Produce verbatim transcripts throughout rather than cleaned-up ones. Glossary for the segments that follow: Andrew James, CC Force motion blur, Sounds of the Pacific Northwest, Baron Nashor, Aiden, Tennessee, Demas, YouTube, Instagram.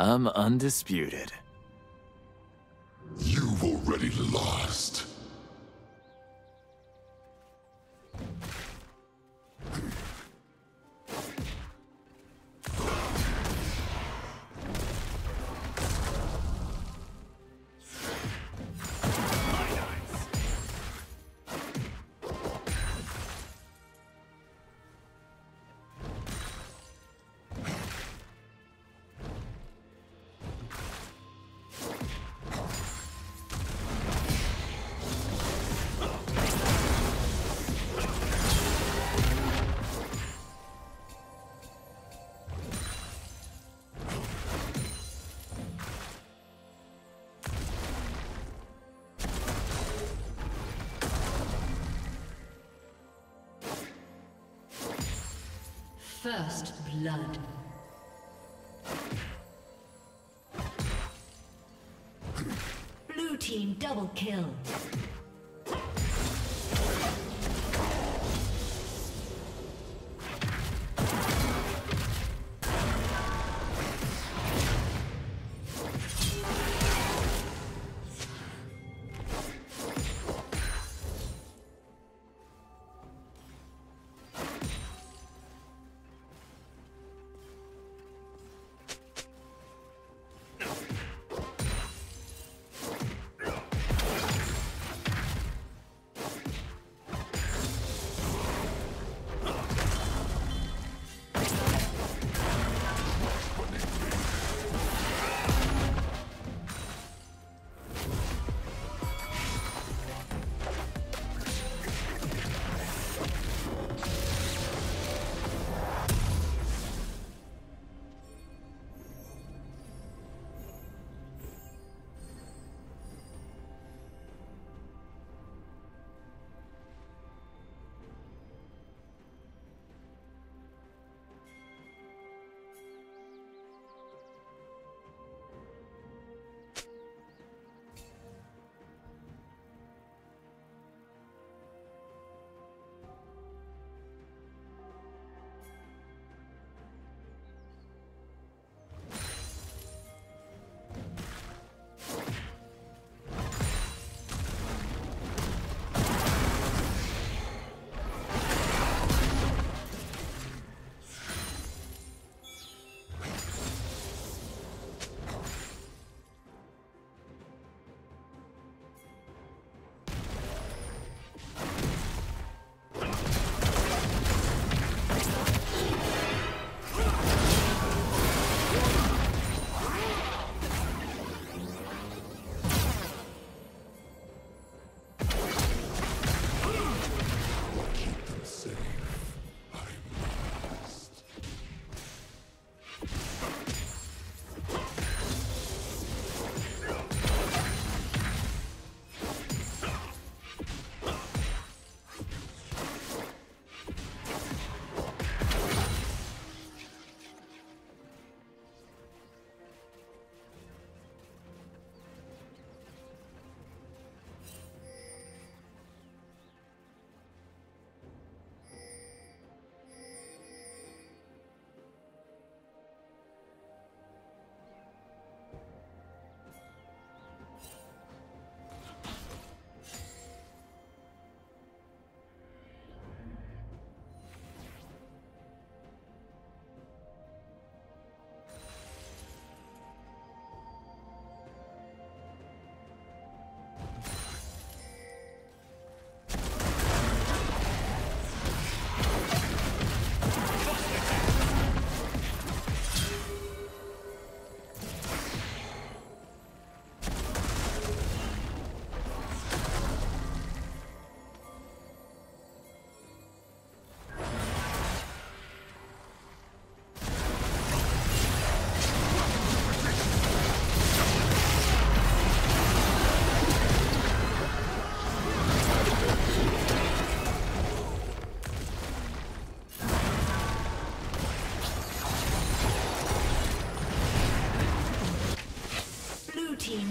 I'm undisputed. You've already lost. First blood. Blue team double kill.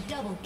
Double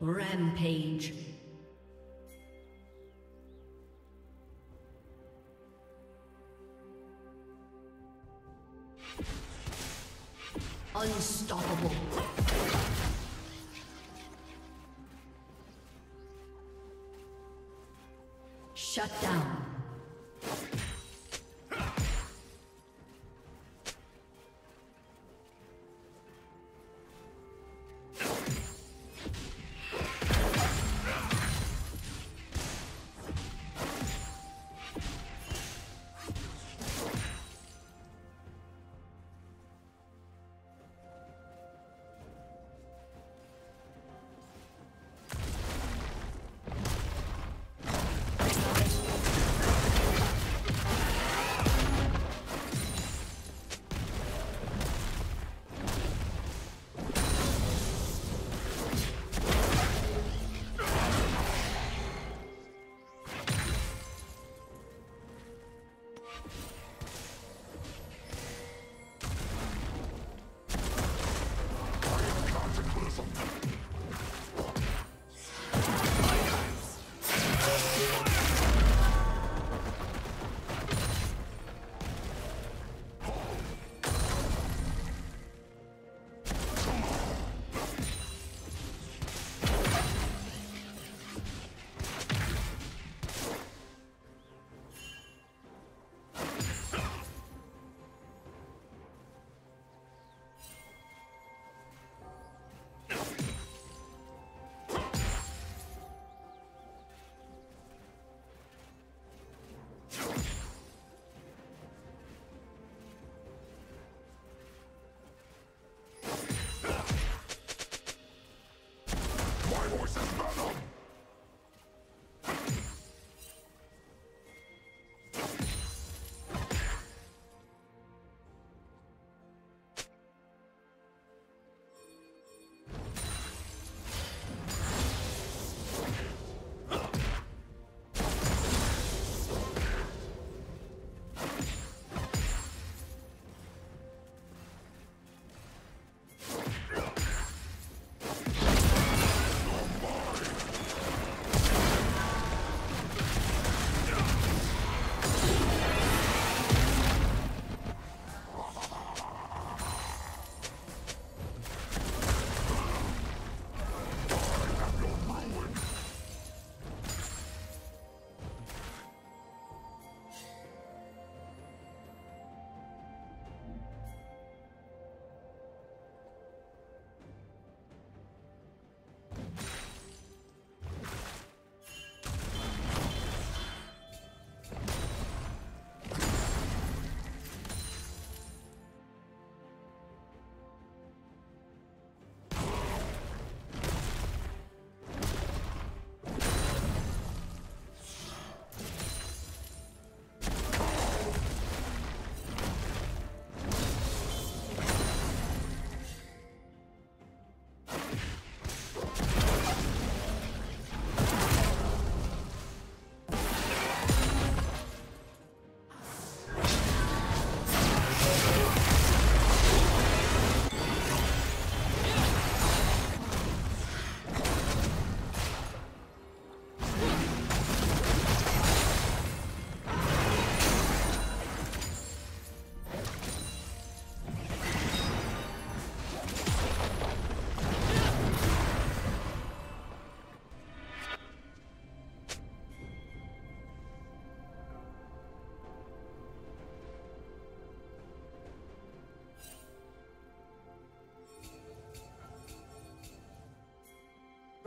Rampage. Unstoppable. Shut down.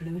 Blue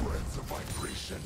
Breath of vibration.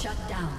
Shut down.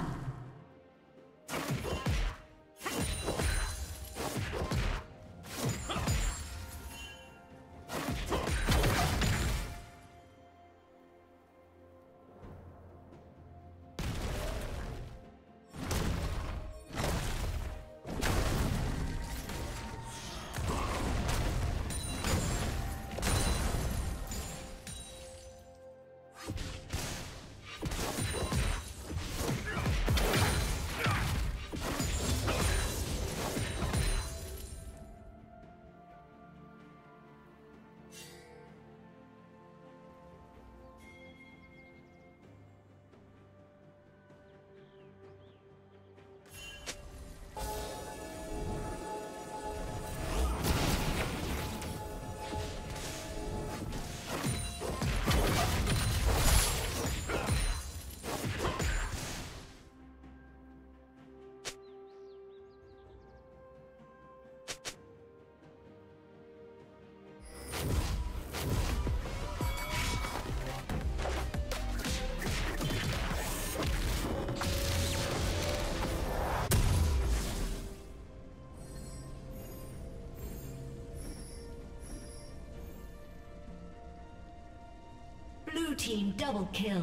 Team double kill.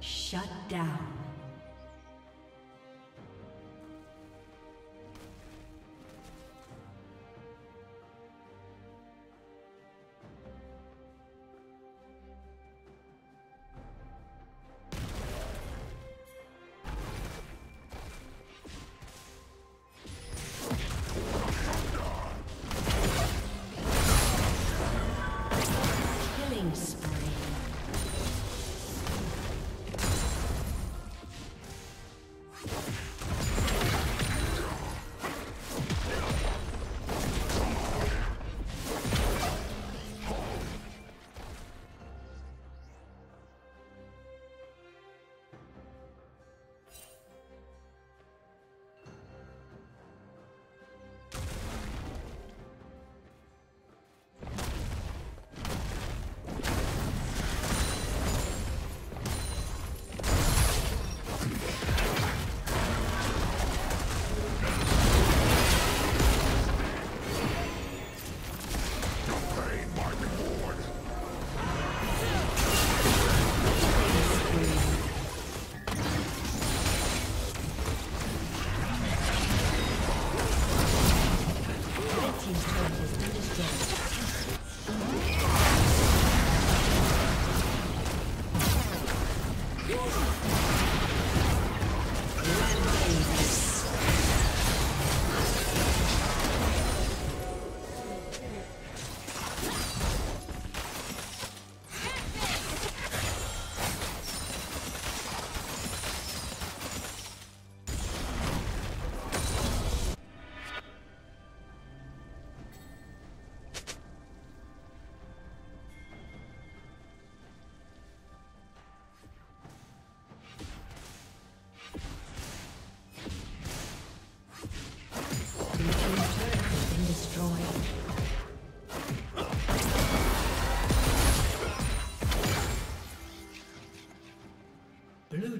Shut down.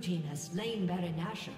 Team has slain Baron Nashor.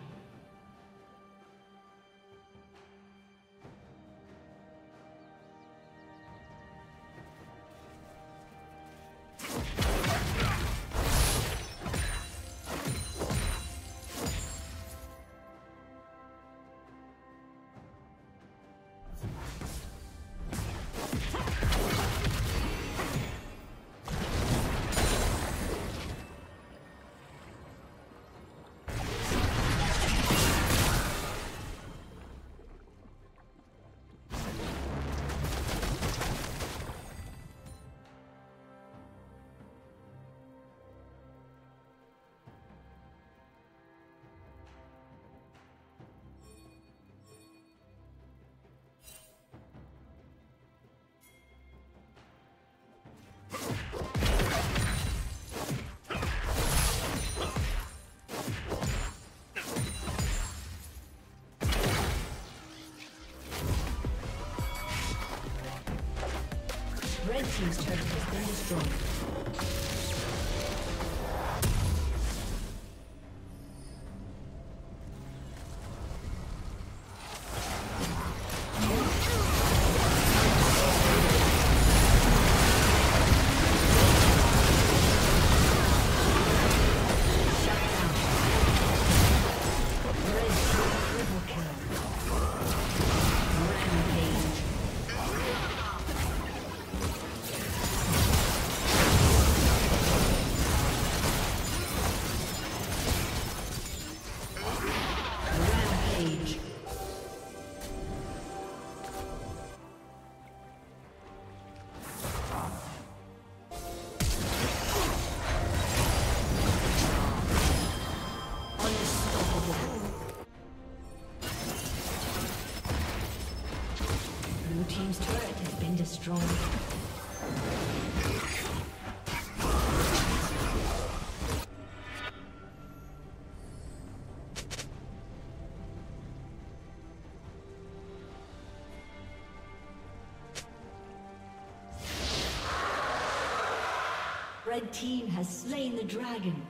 Red Team's turret has been destroyed. Red team has slain the dragon.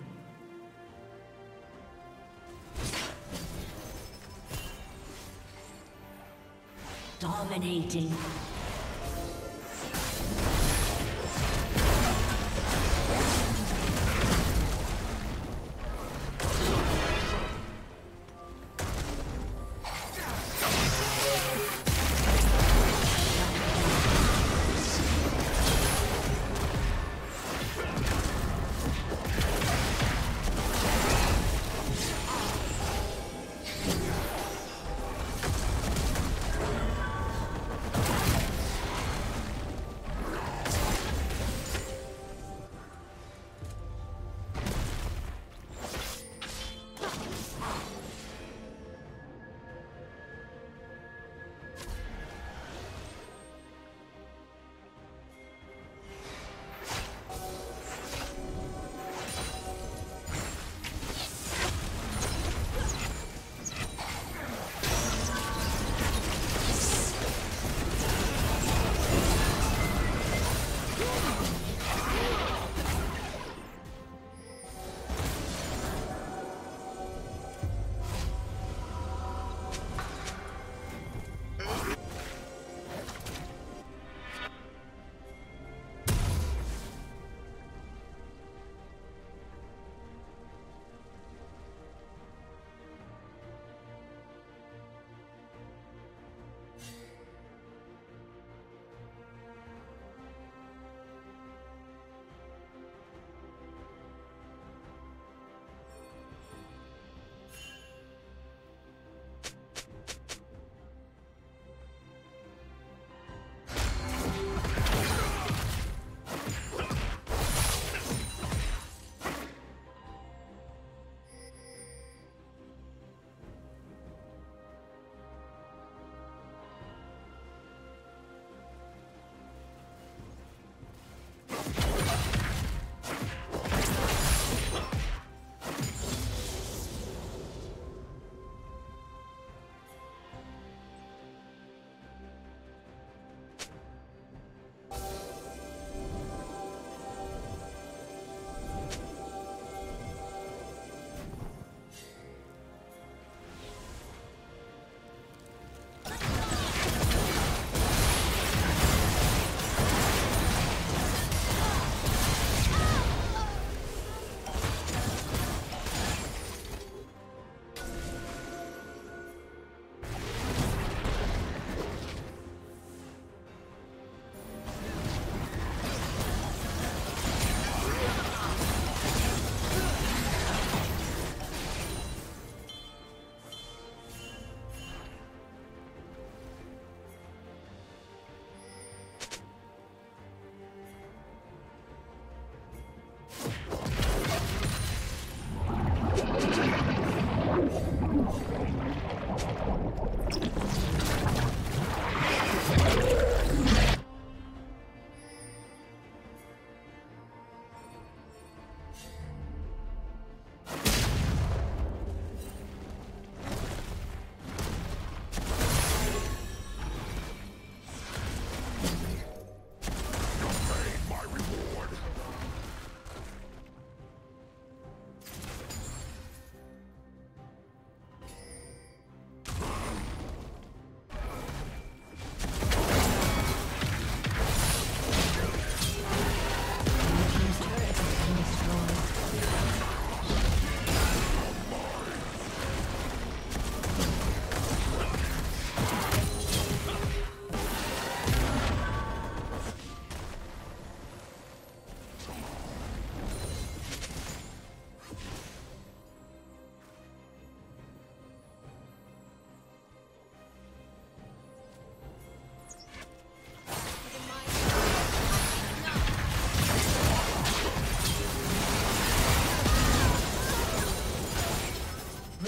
Dominating.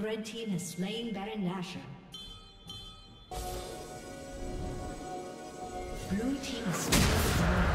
Red team has slain Baron Nashor. Blue team has slain.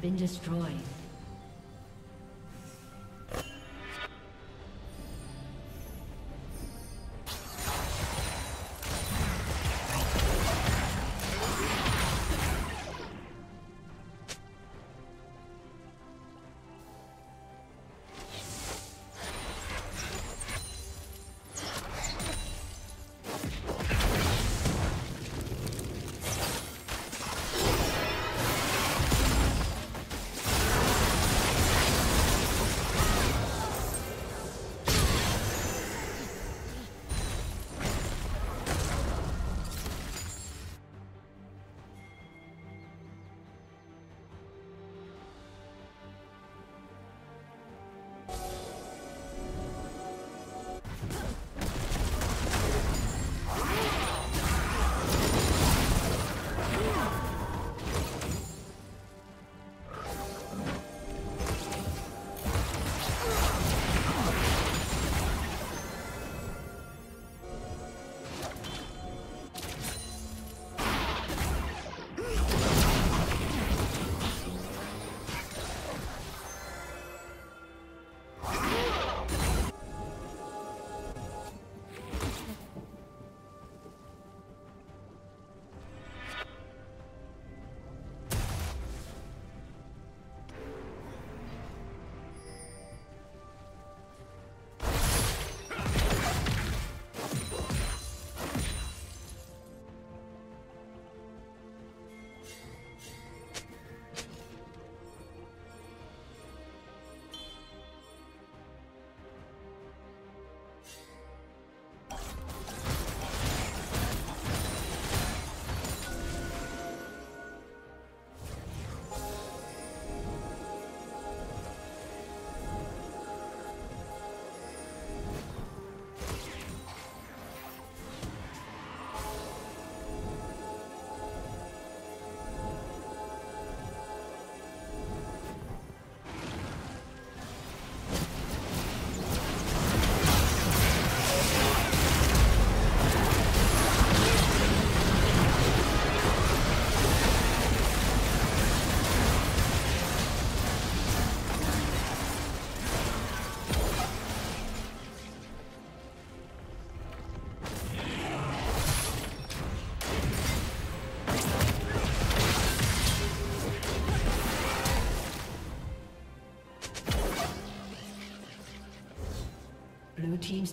Been destroyed. Blue team's